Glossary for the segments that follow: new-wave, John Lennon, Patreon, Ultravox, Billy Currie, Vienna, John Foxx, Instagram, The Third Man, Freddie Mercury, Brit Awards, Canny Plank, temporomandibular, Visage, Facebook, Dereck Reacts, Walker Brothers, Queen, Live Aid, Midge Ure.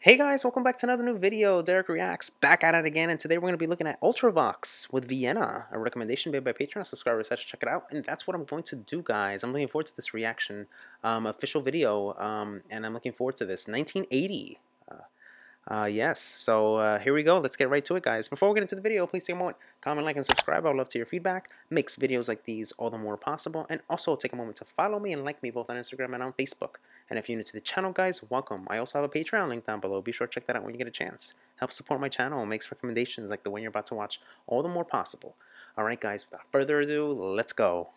Hey guys, welcome back to another new video. Dereck Reacts, back at it again, and today we're going to be looking at Ultravox with Vienna, a recommendation made by Patreon subscribers. I should check it out, and that's what I'm going to do, guys. I'm looking forward to this reaction, official video, and I'm looking forward to this. 1980. Yes, so here we go. Let's get right to it, guys. Before we get into the video, please take a moment, comment, like, and subscribe. I would love to hear your feedback. Makes videos like these all the more possible. And also take a moment to follow me and like me both on Instagram and on Facebook. And if you're new to the channel, guys, welcome. I also have a Patreon link down below. Be sure to check that out when you get a chance. Help support my channel and makes recommendations like the one you're about to watch all the more possible. All right, guys, without further ado, let's go.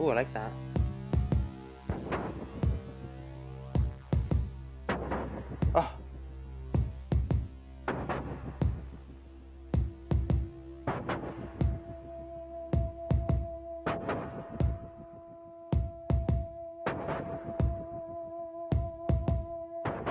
Ooh, I like that. Oh.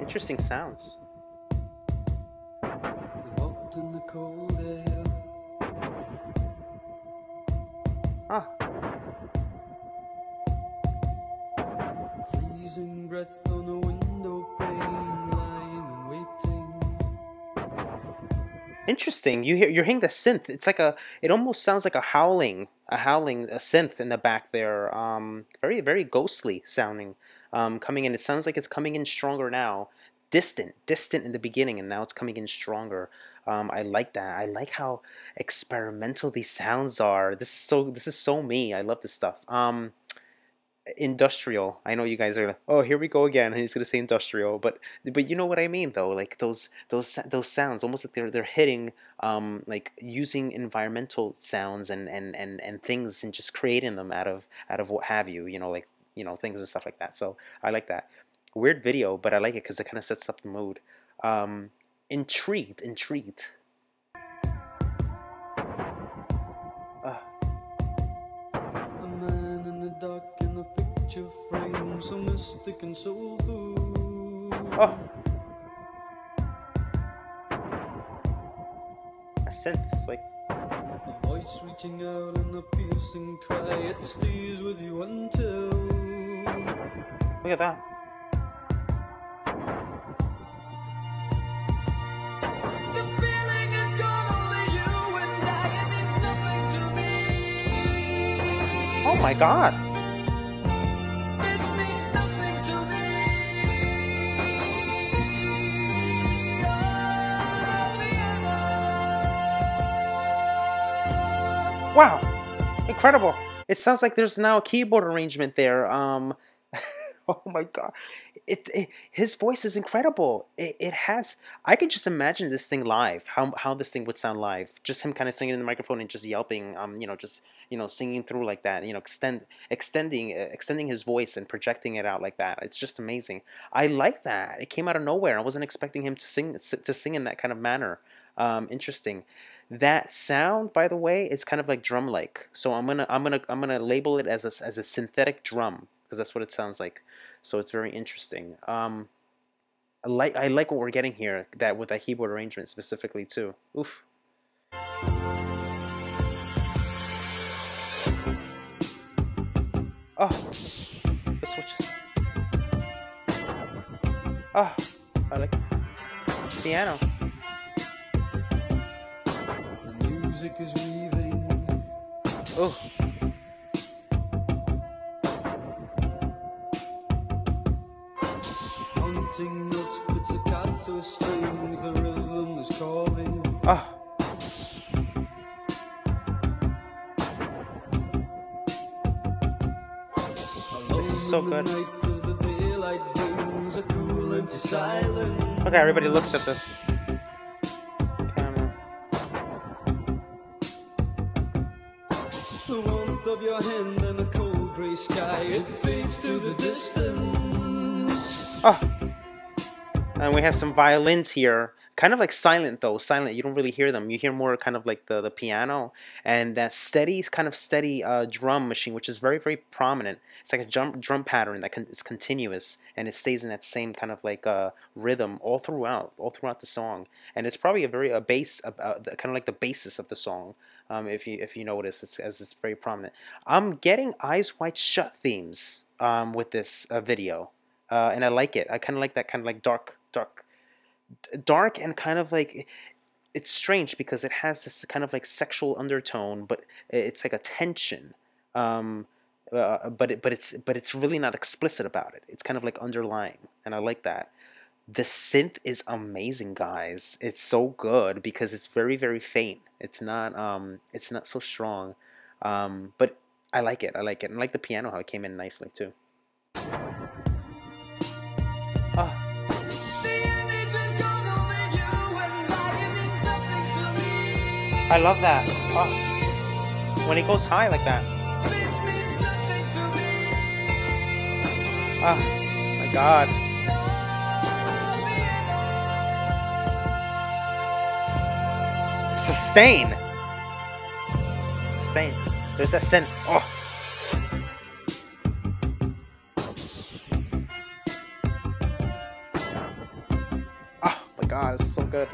Interesting sounds. We walked in the cold air. Ah. Breath on the window pane, lying and waiting. Interesting. You're hearing the synth. It's like it almost sounds like a synth in the back there. Very, very ghostly sounding. Coming in. It sounds like it's coming in stronger now. Distant in the beginning, and now it's coming in stronger. I like that. I like how experimental these sounds are. This is so me. I love this stuff. Industrial. I know you guys are like, oh, here we go again, and he's gonna say industrial, but you know what I mean though, like those sounds, almost like they're hitting, like using environmental sounds and things and just creating them out of what have you, things and stuff like that. So I like that. Weird video, but I like it because it kind of sets up the mood. Intrigued. Frame, so mystic and soulful. Oh, a synth, it's like the voice reaching out in a piercing cry. It stays with you until. Look at that. The feeling is gone, only you and I. It means nothing to me. Oh my God. Wow, incredible. It sounds like there's now a keyboard arrangement there. Oh my God, his voice is incredible. I could just imagine this thing live, how this thing would sound live, just him kind of singing in the microphone and just yelping, singing through like that, extending his voice and projecting it out like that. It's just amazing. I like that. It came out of nowhere. I wasn't expecting him to sing in that kind of manner. Interesting. That sound, by the way, is kind of like drum-like. So I'm gonna label it as a synthetic drum, because that's what it sounds like. So it's very interesting. I like what we're getting here, that with that keyboard arrangement specifically too. Oof. Oh, the switches. Oh, I like the piano. Music is weaving. Oh. Hunting notes with staccato strings, the rhythm is calling. Ah. This is so good. Okay, everybody looks at the. Of your hand and a cold gray sky, it fades to the distance. Oh, and we have some violins here, Kind of like silent though, silent. You don't really hear them. You hear more kind of like the piano and that steady, kind of steady drum machine, which is very, very prominent. It's like a drum pattern that is continuous, and it stays in that same kind of like rhythm all throughout the song. And it's probably a very kind of like the basis of the song. If you notice, it's very prominent. I'm getting Eyes Wide Shut themes with this video, and I like it. I kind of like that kind of like dark and kind of like, it's strange because it has this kind of like sexual undertone, but it's like a tension, but it's really not explicit about it. It's kind of like underlying, and I like that. The synth is amazing, guys. It's so good because it's very, very faint. It's not so strong, but I like it. I like it, and I like the piano, how it came in nicely too. I love that. Oh. When it goes high like that. Oh my God. Sustain. Sustain. There's that synth. Oh. Oh my God, it's so good.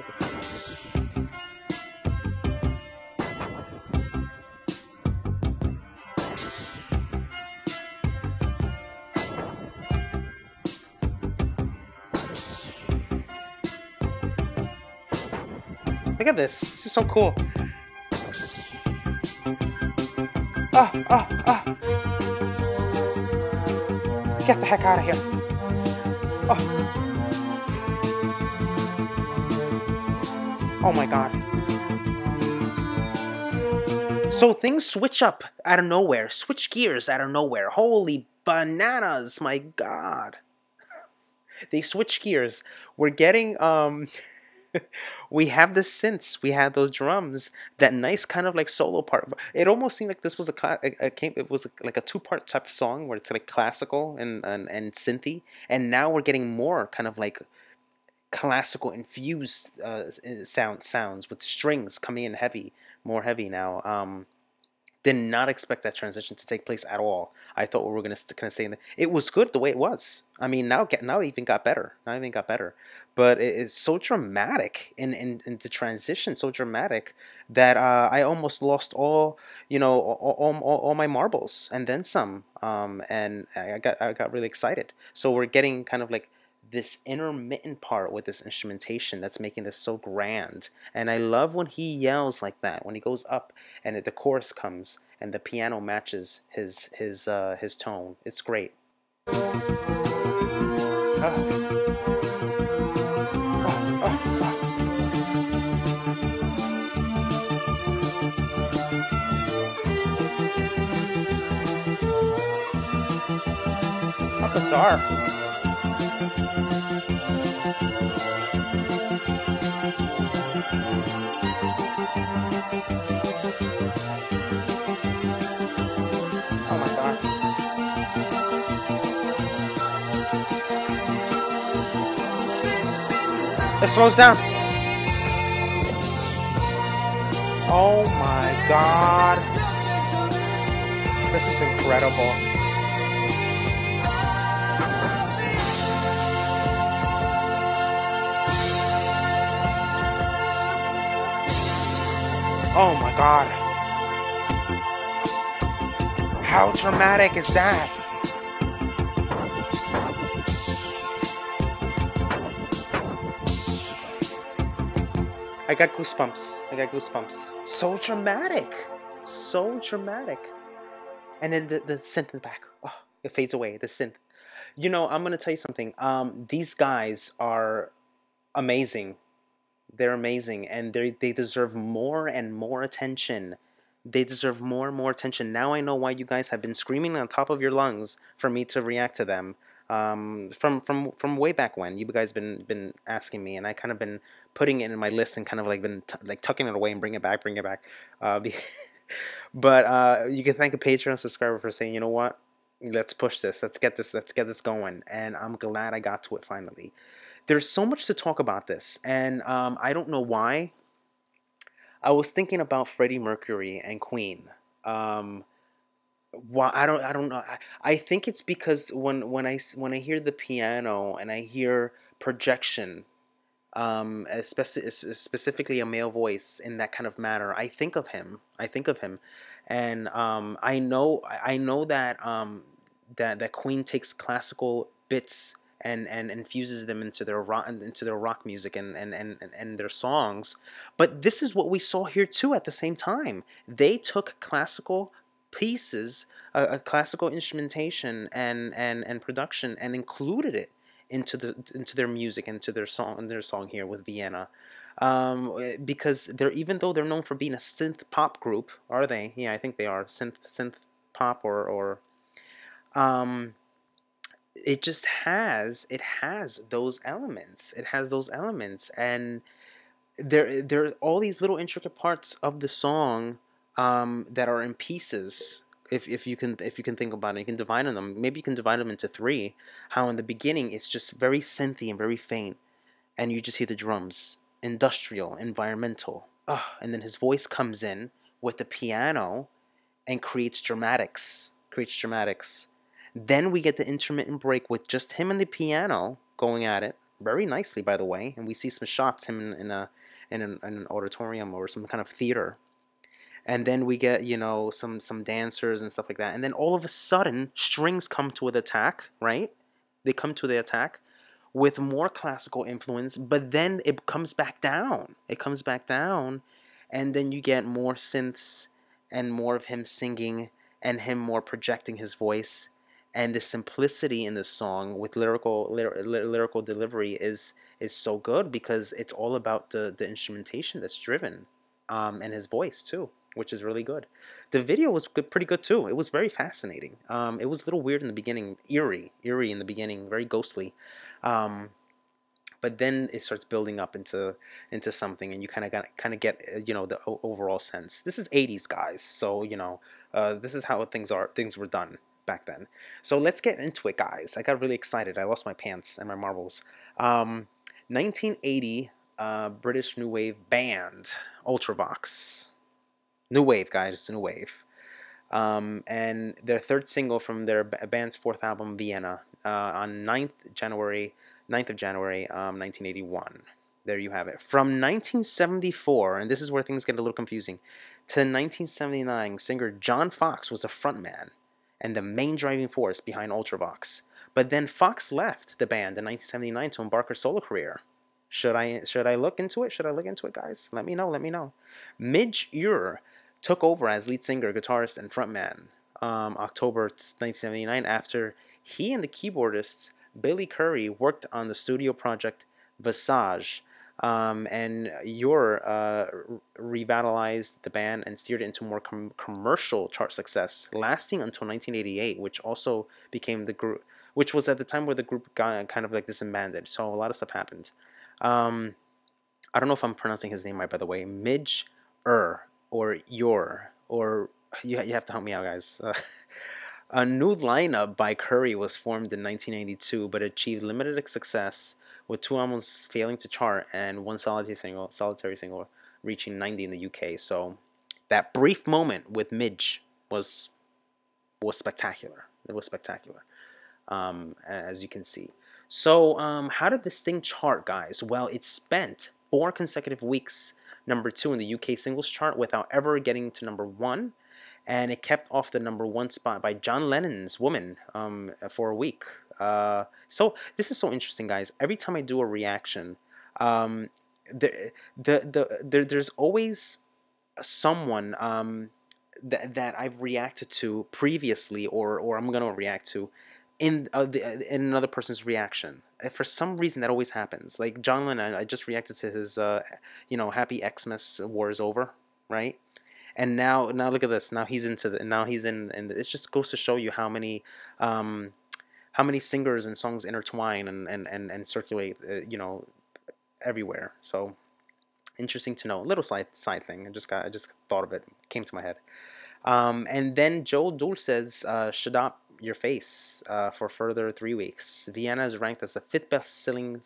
Look at this. This is so cool. Ah, ah, ah. Get the heck out of here. Oh. Oh my God. So things switch up out of nowhere. Switch gears out of nowhere. Holy bananas, my God. They switch gears. We're getting, we have the synths, we had those drums, that nice kind of like solo part. It almost seemed like this was like a two-part type of song where it's like classical and synthy, and now we're getting more kind of like classical infused sounds with strings coming in heavy, more heavy now. Did not expect that transition to take place at all. I thought we were gonna kind of stay in the. It was good the way it was. I mean, now it even got better. Now it even got better. But it's so dramatic in the transition, so dramatic that I almost lost all, you know, all my marbles and then some. And I got really excited. So we're getting kind of like this intermittent part with this instrumentation that's making this so grand. And I love when he yells like that, when he goes up and the chorus comes and the piano matches his tone. It's great. How bizarre. It slows down. Oh my God. This is incredible. Oh my God. How dramatic is that? I got goosebumps. I got goosebumps. So dramatic. So dramatic. And then the synth in the back. Oh, it fades away, the synth. You know, I'm going to tell you something. These guys are amazing. They're amazing. And they deserve more and more attention. They deserve more and more attention. Now I know why you guys have been screaming on top of your lungs for me to react to them. From way back when, you guys been asking me, and I kind of been putting it in my list and kind of like been tucking it away and bring it back. But you can thank a Patreon subscriber for saying, you know what, let's push this, let's get this going, and I'm glad I got to it finally. There's so much to talk about this, and I don't know why. I was thinking about Freddie Mercury and Queen. Why I don't know. I think it's because when I hear the piano and I hear projection, specifically a male voice in that kind of manner, I think of him. And I know that that Queen takes classical bits and infuses them into their rock music and their songs. But this is what we saw here too. At the same time, they took classical pieces, classical instrumentation and production, and included it into their music, into their song, here with Vienna. Because even though they're known for being a synth pop group, are they? Yeah, I think they are synth pop or it just has those elements. And there are all these little intricate parts of the song that are in pieces. If you can think about it, you can divide them. Maybe you can divide them into three. How in the beginning it's just very synthy and very faint, and you just hear the drums, industrial, environmental, and then his voice comes in with the piano, and creates dramatics. Then we get the intermittent break with just him and the piano going at it very nicely, by the way. And we see some shots him in an auditorium or some kind of theater. And then we get, you know, some dancers and stuff like that. And then all of a sudden, strings come to an attack, right? They come to the attack with more classical influence, but then it comes back down. And then you get more synths and more of him singing and him more projecting his voice. And the simplicity in the song with lyrical delivery is so good, because it's all about the instrumentation that's driven, and his voice too, which is really good. The video was good, pretty good too. It was very fascinating. It was a little weird in the beginning, eerie in the beginning, very ghostly, but then it starts building up into something, and you kind of get, you know, the overall sense. This is '80s, guys, so you know, this is how things were done back then. So let's get into it, guys. I got really excited. I lost my pants and my marbles. 1980 British new wave band Ultravox. New wave, guys. It's new wave. And their third single from their band's fourth album, Vienna, on 9th of January 1981. There you have it. From 1974, and this is where things get a little confusing, to 1979, singer John Foxx was a frontman and the main driving force behind Ultravox. But then Foxx left the band in 1979 to embark her solo career. Should I look into it? Should I look into it, guys? Let me know, Midge Ure took over as lead singer, guitarist, and frontman October 1979, after he and the keyboardist Billy Currie worked on the studio project Visage. And Ure revitalized the band and steered it into more commercial chart success, lasting until 1988, which also became the group, which was at the time where the group got kind of like disbanded. So a lot of stuff happened. I don't know if I'm pronouncing his name right, by the way. Midge Ure or Ure, or you have to help me out, guys. A new lineup by Currie was formed in 1992, but achieved limited success, with two albums failing to chart and one solitary single reaching 90 in the UK. So that brief moment with Midge was spectacular. It was spectacular, as you can see. So how did this thing chart, guys? Well, it spent 4 consecutive weeks #2 in the UK singles chart without ever getting to #1. And it kept off the #1 spot by John Lennon's Woman for a week. So this is so interesting, guys. Every time I do a reaction, there's always someone that I've reacted to previously, or I'm gonna react to in another person's reaction. For some reason, that always happens. Like John Lennon, I just reacted to his, you know, Happy Xmas, War is Over, right? And now look at this. Now he's into the. Now he's in, and it just goes to show you how many singers and songs intertwine and circulate, you know, everywhere. So interesting to know. A little side thing. I just thought of it. Came to my head. And then Joe Dulce's "Shut Up, your face for further 3 weeks. Vienna is ranked as the 5th best-selling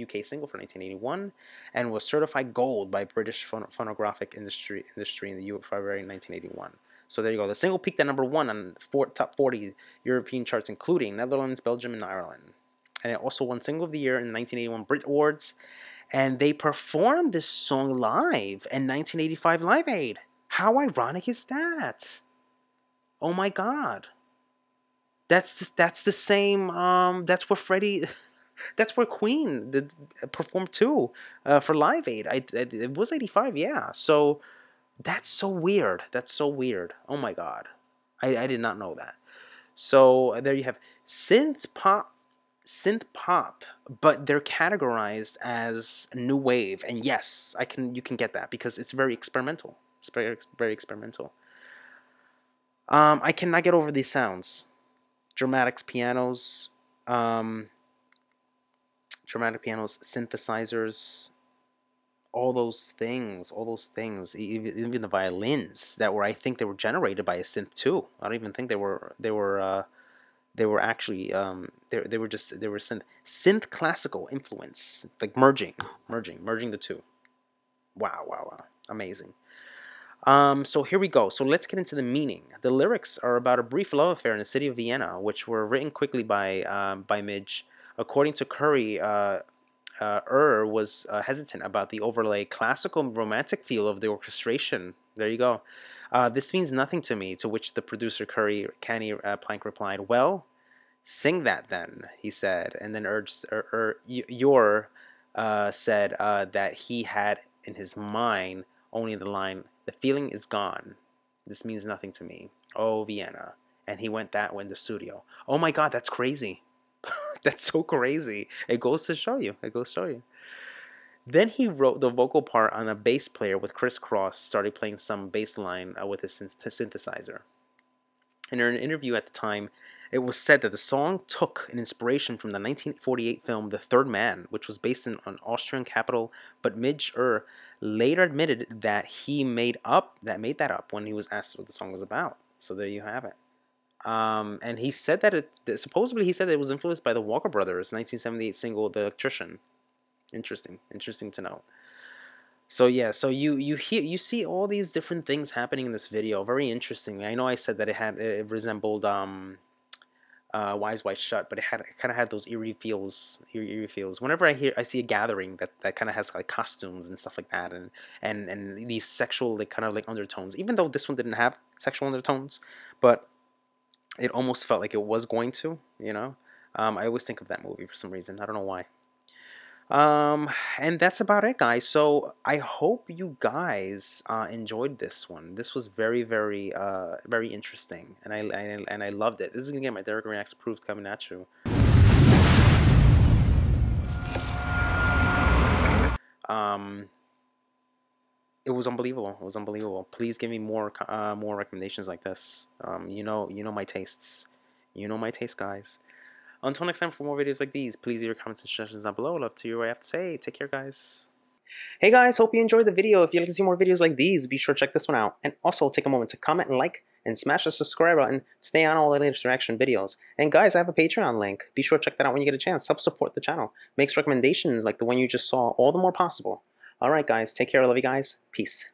UK single for 1981 and was certified gold by British phonographic industry in the EU in February 1981. So there you go. The single peaked at #1 on top 40 European charts, including Netherlands, Belgium, and Ireland. And it also won Single of the Year in 1981 Brit Awards. And they performed this song live in 1985 Live Aid. How ironic is that? Oh my God. That's the same. That's where Freddie. That's where Queen performed too for Live Aid. It was 85, yeah. So. That's so weird. That's so weird. Oh my God. I did not know that. So there you have synth pop, but they're categorized as new wave. And yes, you can get that because it's very experimental. It's very experimental. I cannot get over these sounds. Dramatics, pianos, synthesizers. All those things, even the violins that were, I think they were generated by a synth too. I don't even think they were actually, they were synth classical influence, like merging the two. Wow, amazing. So here we go. So let's get into the meaning. The lyrics are about a brief love affair in the city of Vienna, which were written quickly by Midge. According to Currie, Ure was hesitant about the overlay classical romantic feel of the orchestration. There you go. This means nothing to me, to which the producer Canny Plank replied, well, sing that then, he said. And then Ure said that he had in his mind only the line, the feeling is gone. This means nothing to me. Oh, Vienna. And he went that way in the studio. Oh my God, that's crazy. That's so crazy. It goes to show you. Then he wrote the vocal part on a bass player with Criss Cross, started playing some bass line with his synthesizer. And in an interview at the time, it was said that the song took an inspiration from the 1948 film The Third Man, which was based in an Austrian capital, but Midge Ure later admitted that he made that up when he was asked what the song was about. So there you have it. And he said that supposedly it was influenced by the Walker Brothers' 1978 single "The Electrician." Interesting to know. So yeah, so you see all these different things happening in this video. Very interesting. I know I said that it resembled "Wise Wide Shut," but it kind of had those eerie feels. Whenever I see a gathering that kind of has like costumes and stuff like that, and these sexual kind of undertones. Even though this one didn't have sexual undertones, but it almost felt like it was going to, you know. I always think of that movie for some reason. I don't know why. And that's about it, guys. So I hope you guys enjoyed this one. This was very, very interesting, and I loved it. This is gonna get my Dereck Reacts approved coming at you. It was unbelievable. It was unbelievable. Please give me more recommendations like this. You know my tastes. You know my taste, guys. Until next time, for more videos like these, please leave your comments and suggestions down below. Love to you. I have to say, take care, guys. Hey guys, hope you enjoyed the video. If you'd like to see more videos like these, be sure to check this one out. And also take a moment to comment and like and smash the subscribe button. Stay on all the latest reaction videos. And guys, I have a Patreon link. Be sure to check that out when you get a chance. Help support the channel. Makes recommendations like the one you just saw all the more possible. Alright guys, take care, I love you guys, peace.